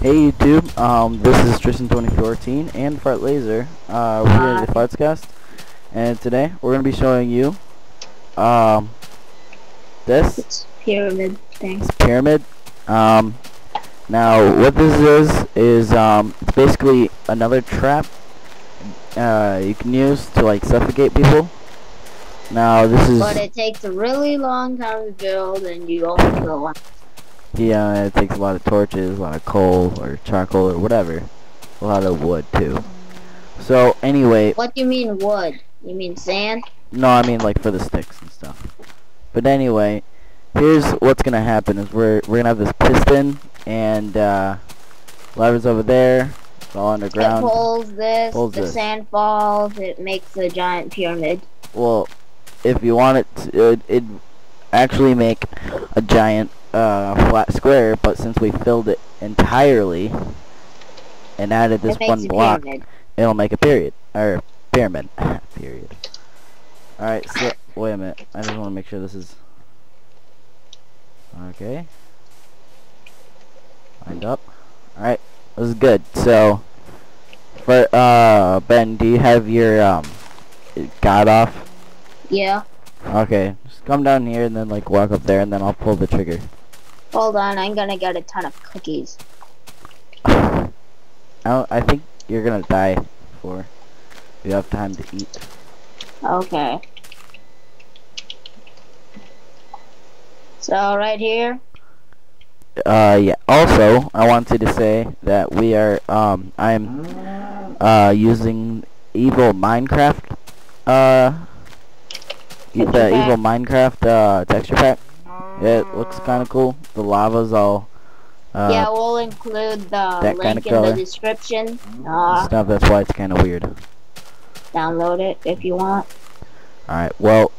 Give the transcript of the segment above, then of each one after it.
Hey YouTube, this is Tristan2014 and Fart Laser. We're here at the Fartscast, and today we're gonna be showing you this pyramid thing. This pyramid. Now what this is it's basically another trap you can use to like suffocate people. Now this is. But it takes a really long time to build, and you also go. Yeah, it takes a lot of torches, a lot of coal, or charcoal, or whatever. A lot of wood, too. So, anyway... What do you mean wood? You mean sand? No, I mean, like, for the sticks and stuff. But anyway, here's what's gonna happen, is we're gonna have this piston, and, levers over there, it's all underground. It pulls this, sand falls, it makes a giant pyramid. Well, if you want it to, it'd actually make a giant flat square, but since we filled it entirely and added this one block, it'll make a pyramid. Period. Alright, so wait a minute. I just want to make sure this is okay. Lined up. Alright, this is good. So for Ben, do you have your god off? Yeah. Okay, just come down here and then like walk up there and then I'll pull the trigger. Hold on, I'm gonna get a ton of cookies. I think you're gonna die before you have time to eat. Okay. So right here. Yeah. Also, I wanted to say that we are I'm using Evil Minecraft Evil Minecraft texture pack. Yeah, it looks kind of cool. The lava's all. Yeah, we'll include the link in the description. Stuff. That's why it's kind of weird. Download it if you want. All right. Well,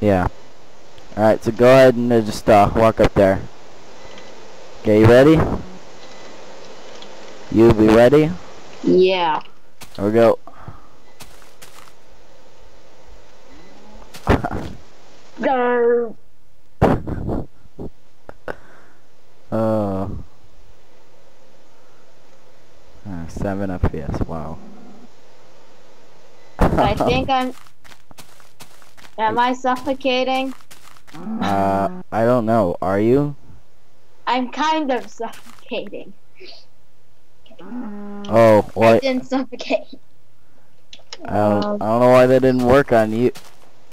yeah. All right. So go ahead and just walk up there. Okay, you ready? You be ready? Yeah. Here we go. Go. Oh. 7 FPS. Wow. I think I'm. Am I suffocating? I don't know. Are you? I'm kind of suffocating. Oh, what? I didn't suffocate. I don't know why that didn't work on you.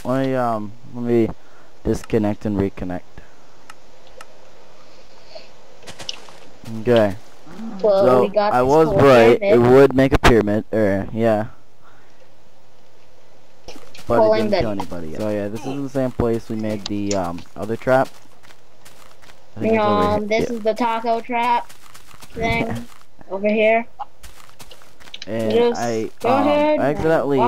Let me disconnect and reconnect. Okay. Well, so we got I was right. Pyramid. It would make a pyramid. Yeah. But it didn't kill anybody yet. So yeah, this is the same place we made the other trap. This is the taco trap thing over here. And just I accidentally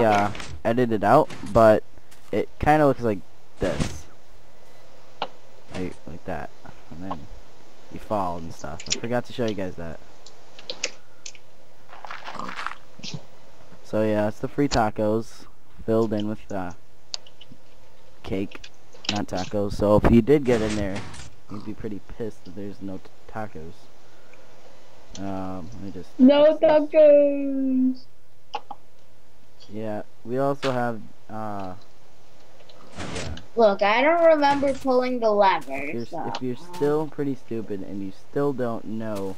edited it out, but. It kind of looks like this, like that, and then you fall and stuff. I forgot to show you guys that. So yeah, it's the free tacos filled in with cake, not tacos. So if you did get in there, you'd be pretty pissed that there's no tacos. Let me just no tacos. Yeah, we also have yeah. Look, I don't remember pulling the lever. If you're still pretty stupid and you still don't know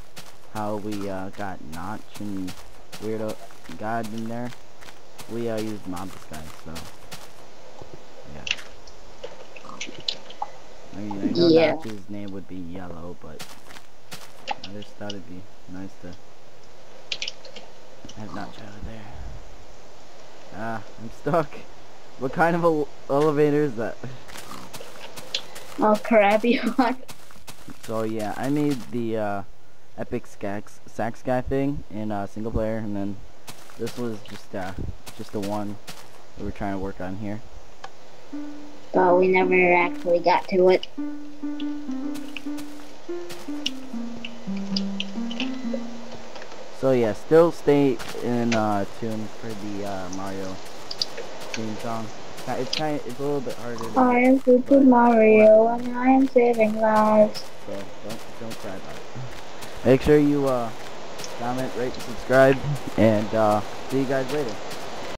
how we got Notch and Weirdo God in there, we used mob disguise, so yeah. I mean, I know Notch's name would be Yellow, but I just thought it'd be nice to have Notch out of there. Ah, I'm stuck. What kind of elevator is that? Oh, crappy one. So yeah, I made the epic sax guy thing in single player, and then this was just the one that we're trying to work on here. But we never actually got to it. So yeah, still stay in tune for the Mario. Song. It's a little bit harder. I am Super Mario and I am saving lives. So don't cry about it. Make sure you comment, rate, and subscribe, and see you guys later.